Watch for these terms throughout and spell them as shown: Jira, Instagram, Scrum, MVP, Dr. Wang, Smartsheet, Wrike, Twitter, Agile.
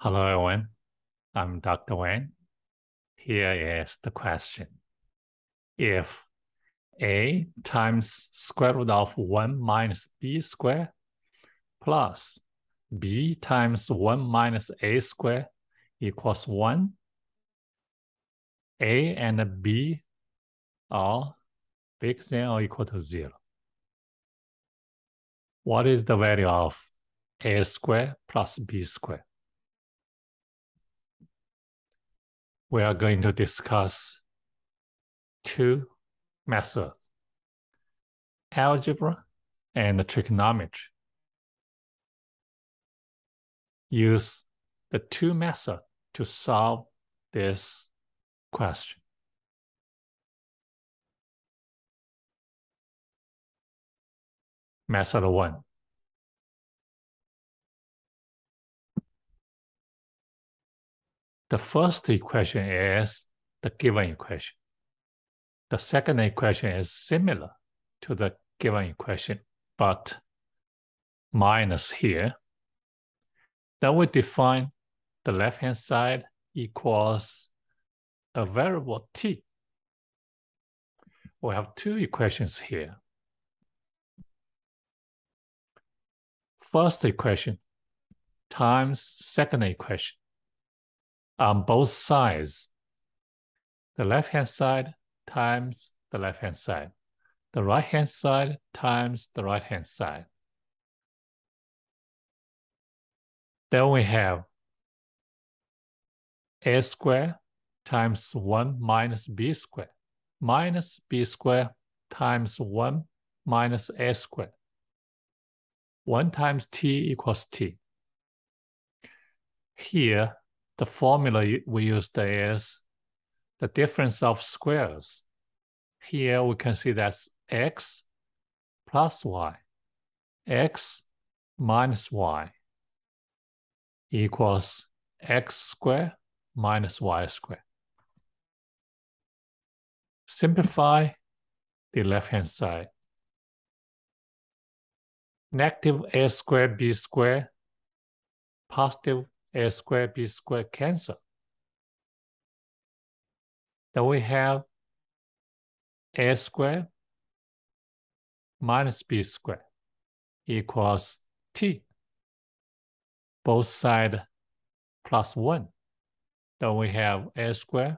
Hello everyone, I'm Dr. Wang. Here is the question. If a times square root of 1 minus b squared plus b times 1 minus a squared equals 1, a and b are bigger than or equal to 0. What is the value of a squared plus b squared? We are going to discuss two methods, algebra and trigonometry. Use the two methods to solve this question. Method 1. The first equation is the given equation. The second equation is similar to the given equation, but minus here. Then we define the left-hand side equals a variable t. We have two equations here. First equation times second equation. On both sides, the left-hand side times the left-hand side, the right-hand side times the right-hand side. Then we have a squared times 1 minus b squared, minus b squared times 1 minus a squared. 1 times t equals t. Here, the formula we used is the difference of squares. Here we can see that's x plus y, x minus y equals x squared minus y squared. Simplify the left-hand side. Negative a squared b squared, positive a squared, b squared cancel. Then we have a squared minus b squared equals t. Both sides plus 1. Then we have a squared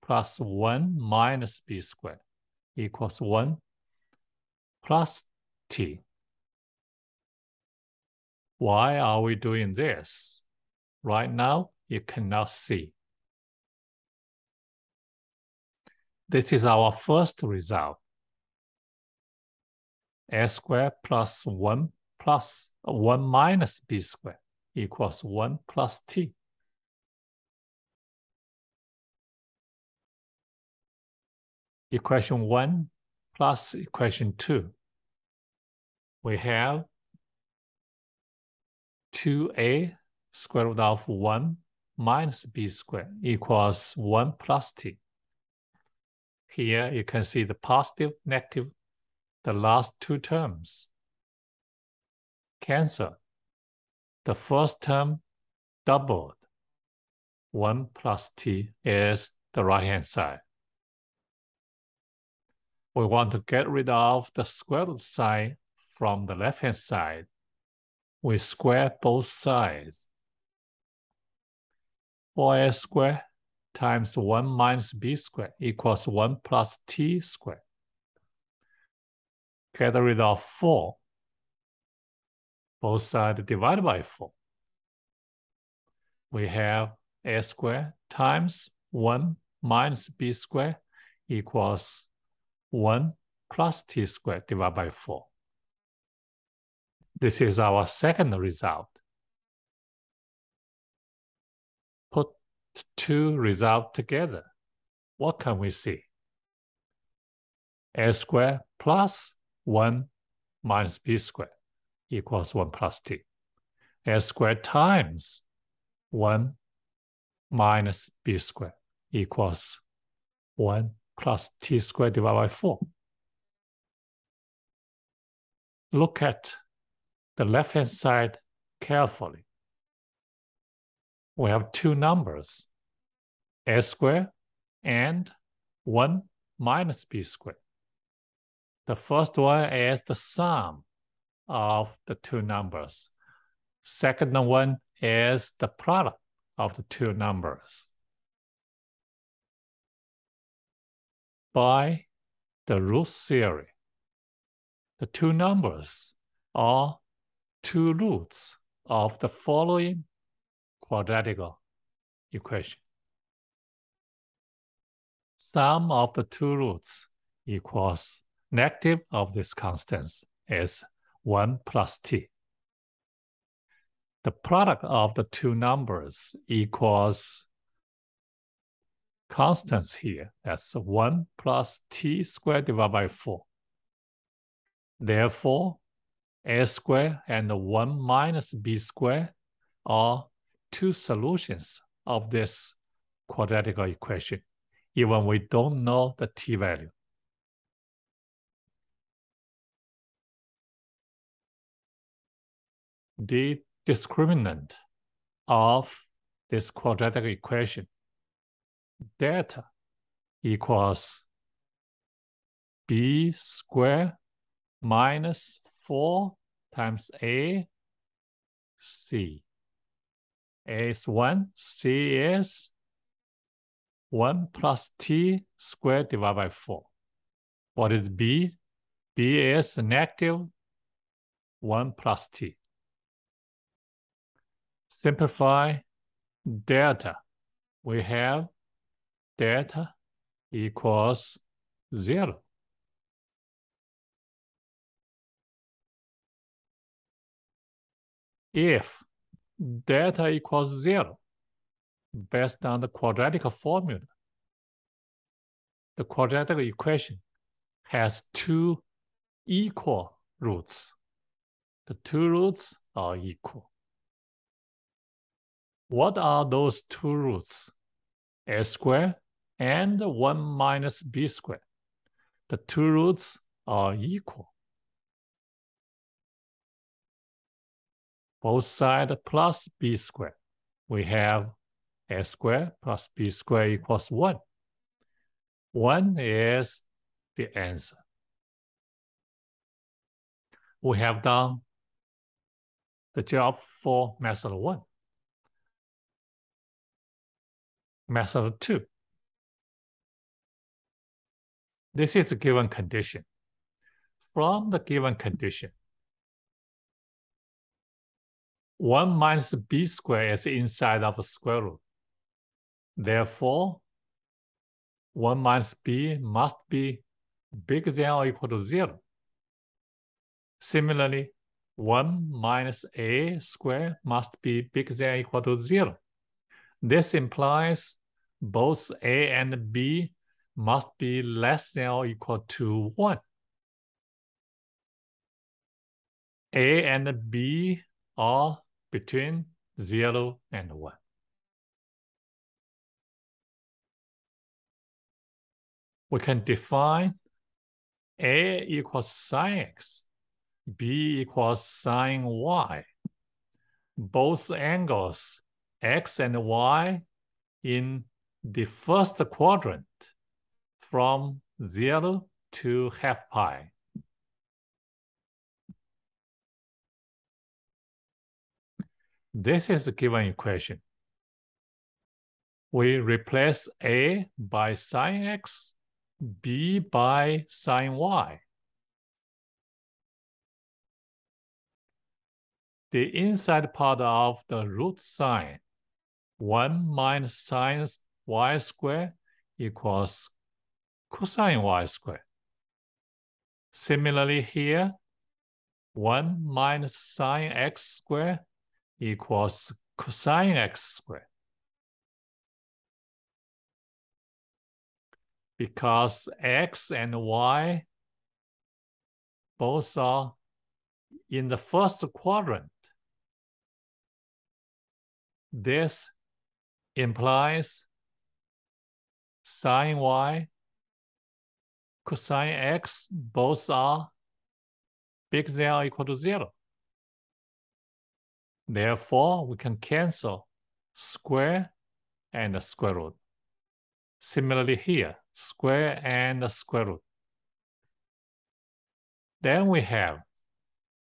plus 1 minus b squared equals 1 plus t. Why are we doing this? Right now, you cannot see. This is our first result. A squared plus 1 minus b squared equals 1 plus t. Equation 1 plus equation 2. We have 2a square root of 1 minus b squared equals 1 plus t. Here you can see the positive, negative, the last two terms cancel. The first term doubled. 1 plus t is the right-hand side. We want to get rid of the square root sign from the left-hand side. We square both sides. 4a squared times 1 minus b squared equals 1 plus t squared. Get rid of 4. Both sides divided by 4. We have a squared times 1 minus b squared equals 1 plus t squared divided by 4. This is our second result. Put two results together. What can we see? A squared plus 1 minus b squared equals 1 plus t. A squared times 1 minus b squared equals 1 plus t squared divided by 4. Look at the left-hand side carefully. we have two numbers, a squared and 1 minus b squared. The first one is the sum of the two numbers. Second one is the product of the two numbers. By the root theory, the two numbers are two roots of the following quadratic equation. Sum of the two roots equals negative of this constant is 1 plus t. The product of the two numbers equals constants here. That's 1 plus t squared divided by 4. Therefore, a squared and 1 minus b squared are two solutions of this quadratic equation, even we don't know the t value. The discriminant of this quadratic equation, delta, equals b squared minus 4 times a, c. a is 1, c is 1 plus t squared divided by 4. What is b? b is negative 1 plus t. Simplify delta. We have delta equals 0. If delta equals 0, based on the quadratic formula, the quadratic equation has two equal roots. The two roots are equal. What are those two roots? A squared and 1 minus b squared. The two roots are equal. Both sides plus b squared. We have a squared plus b squared equals 1. 1 is the answer. We have done the job for method 1. Method 2. This is a given condition. From the given condition, 1 minus b squared is inside of a square root. Therefore, 1 minus b must be bigger than or equal to 0. Similarly, 1 minus a squared must be bigger than or equal to 0. This implies both a and b must be less than or equal to 1. A and b are between 0 and 1. We can define a equals sine x, b equals sine y. Both angles x and y in the first quadrant from 0 to half pi. This is a given equation. We replace a by sine x, b by sine y. The inside part of the root sign, 1 minus sine y squared equals cosine y squared. Similarly here, 1 minus sine x squared equals cosine x squared. Because x and y both are in the first quadrant, this implies sine y, cosine x, both are bigger than or equal to 0. Therefore, we can cancel square, and the square root. Similarly here, square and the square root. Then we have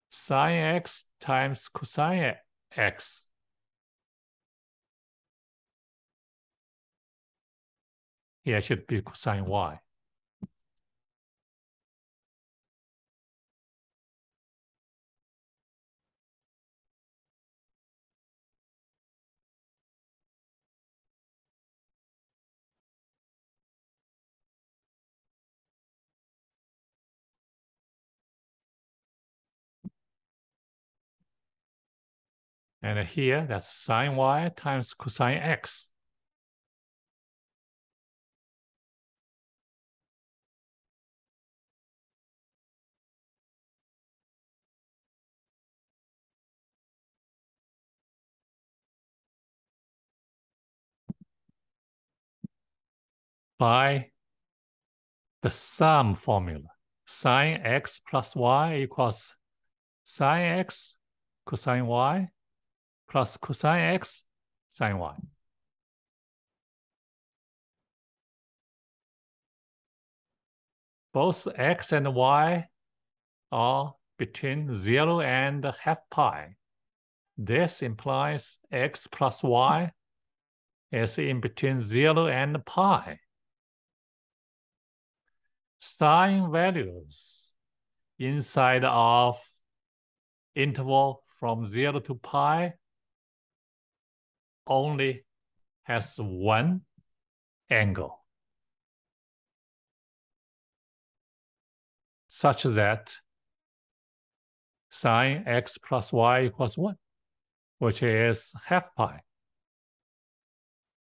sine x times cosine x. Here should be cosine y. And here, that's sine y times cosine x. By the sum formula, sine x plus y equals sine x cosine y plus cosine x, sine y. Both x and y are between 0 and half pi. This implies x plus y is in between 0 and pi. Sine values inside of interval from 0 to pi only has one angle, such that sine x plus y equals 1, which is half pi.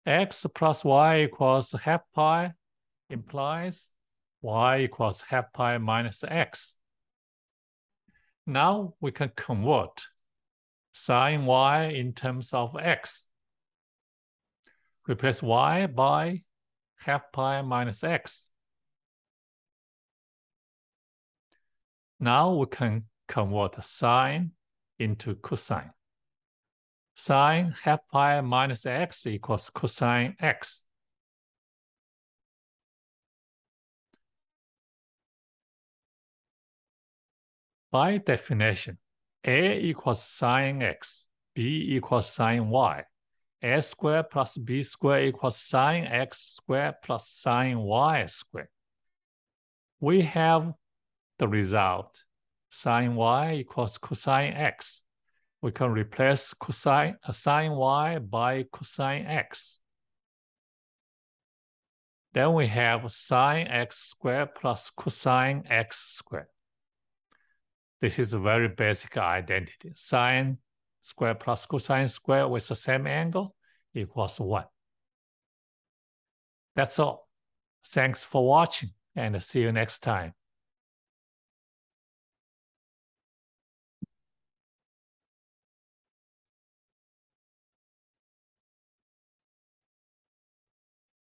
X plus y equals half pi implies y equals half pi minus x. Now we can convert sine y in terms of x. Replace y by half pi minus x. Now we can convert sine into cosine. Sine half pi minus x equals cosine x. By definition, a equals sine x, b equals sine y. A squared plus b squared equals sine x squared plus sine y squared. We have the result, sine y equals cosine x. We can replace sine y by cosine x. Then we have sine x squared plus cosine x squared. This is a very basic identity. Sine square plus cosine square with the same angle equals 1. That's all. Thanks for watching, and see you next time.